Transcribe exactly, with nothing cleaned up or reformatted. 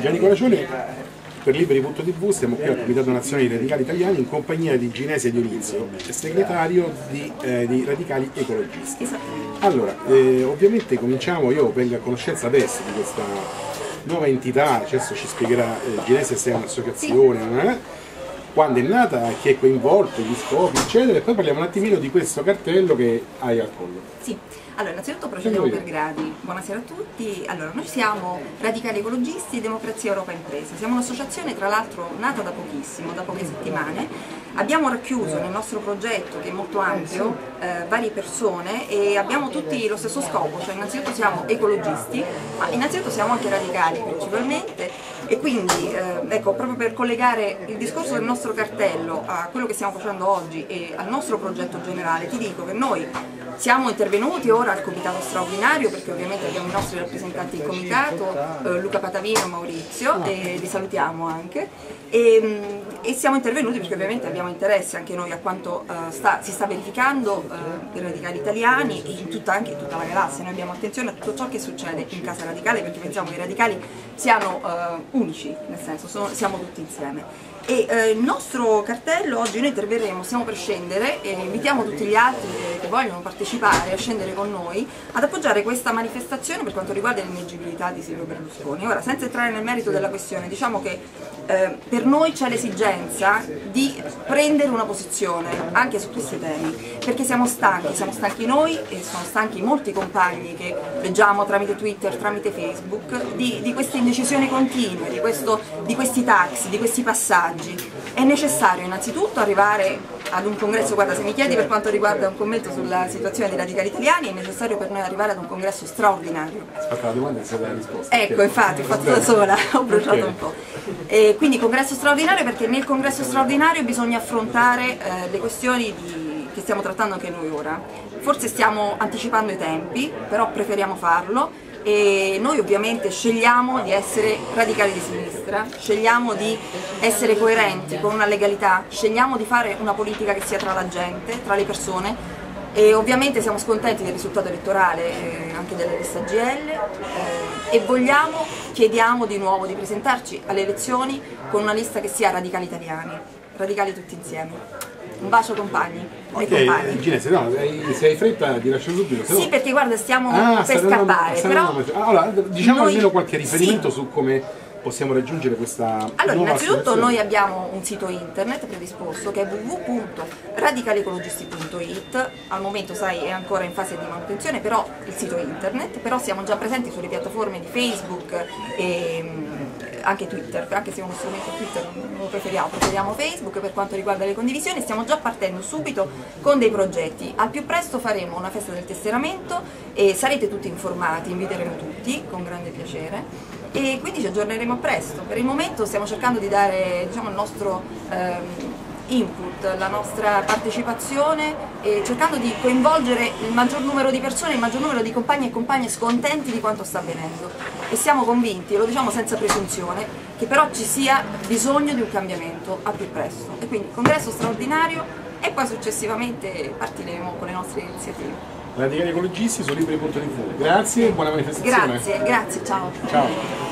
Gianni Coracione per Liberi punto tv, siamo qui al Comitato Nazionale dei Radicali Italiani in compagnia di Ginesia Dionizio, segretario di, eh, di Radicali Ecologisti. Allora, eh, ovviamente cominciamo, io vengo a conoscenza adesso di questa nuova entità, adesso ci spiegherà eh, Ginesia se è un'associazione, eh, quando è nata, chi è coinvolto, gli scopi, eccetera, e poi parliamo un attimino di questo cartello che hai al collo. Sì. Allora, innanzitutto procediamo per gradi. Buonasera a tutti. Allora, noi siamo Radicali Ecologisti, democrazia Europa Impresa. Siamo un'associazione, tra l'altro, nata da pochissimo, da poche settimane. Abbiamo racchiuso nel nostro progetto, che è molto ampio, eh, varie persone e abbiamo tutti lo stesso scopo, cioè innanzitutto siamo ecologisti, ma innanzitutto siamo anche radicali principalmente, e quindi, eh, ecco, proprio per collegare il discorso del nostro cartello a quello che stiamo facendo oggi e al nostro progetto generale, ti dico che noi siamo intervenuti ora al comitato straordinario, perché ovviamente abbiamo i nostri rappresentanti del comitato, eh, Luca Patavino e Maurizio, e li salutiamo anche, e, e siamo intervenuti perché ovviamente abbiamo interesse anche noi a quanto eh, sta, si sta verificando eh, i radicali italiani e in tutta, anche in tutta la galassia. Noi abbiamo attenzione a tutto ciò che succede in casa radicale, perché pensiamo che i radicali siano eh, unici, nel senso sono, siamo tutti insieme. E eh, il nostro cartello oggi noi interverremo, stiamo per scendere e invitiamo tutti gli altri che, che vogliono partecipare a scendere con noi ad appoggiare questa manifestazione per quanto riguarda l'ineleggibilità di Silvio Berlusconi. Ora, senza entrare nel merito della questione, diciamo che eh, per noi c'è l'esigenza di prendere una posizione anche su questi temi, perché siamo stanchi, siamo stanchi noi e sono stanchi molti compagni che leggiamo tramite Twitter, tramite Facebook, di, di queste indecisioni continue, di, questo, di questi taxi, di questi passaggi. È necessario innanzitutto arrivare ad un congresso, guarda, se mi chiedi per quanto riguarda un commento sulla situazione dei radicali italiani, è necessario per noi arrivare ad un congresso straordinario. Aspetta, la domanda è stata la risposta. Ecco, infatti, ho fatto da sola, ho bruciato okay. un po'. E quindi congresso straordinario, perché nel congresso straordinario bisogna affrontare eh, le questioni di, che stiamo trattando anche noi ora. Forse stiamo anticipando i tempi, però preferiamo farlo. E noi ovviamente scegliamo di essere radicali di sinistra, scegliamo di essere coerenti con una legalità, scegliamo di fare una politica che sia tra la gente, tra le persone, e ovviamente siamo scontenti del risultato elettorale eh, anche della lista A G L eh, e vogliamo, chiediamo di nuovo di presentarci alle elezioni con una lista che sia radicali italiani, radicali tutti insieme. Un bacio compagni. Ok, Ginesia, no, se hai fretta ti lascio subito. Sì, no... perché guarda, stiamo ah, per scappare. Però... Allora, diciamo noi... almeno qualche riferimento sì. su come possiamo raggiungere questa... Allora, innanzitutto noi abbiamo un sito internet predisposto che è w w w punto radicalecologisti punto it, al momento, sai, è ancora in fase di manutenzione, però il sito internet, però siamo già presenti sulle piattaforme di Facebook e... anche Twitter, anche se è uno strumento Twitter non lo preferiamo, preferiamo Facebook per quanto riguarda le condivisioni. Stiamo già partendo subito con dei progetti, al più presto faremo una festa del tesseramento e sarete tutti informati, inviteremo tutti con grande piacere e quindi ci aggiorneremo presto. Per il momento stiamo cercando di dare, diciamo, il nostro ehm, input, la nostra partecipazione e cercando di coinvolgere il maggior numero di persone, il maggior numero di compagni e compagne scontenti di quanto sta avvenendo, e siamo convinti, e lo diciamo senza presunzione, che però ci sia bisogno di un cambiamento a più presto, e quindi congresso straordinario e poi successivamente partiremo con le nostre iniziative. Radicali Ecologisti su Liberi punto tv. Grazie e buona manifestazione. Grazie, grazie, ciao. Ciao.